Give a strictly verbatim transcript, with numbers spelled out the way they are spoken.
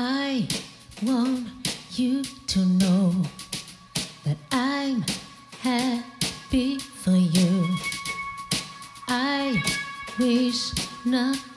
I want you to know that I'm happy for you. I wish nothing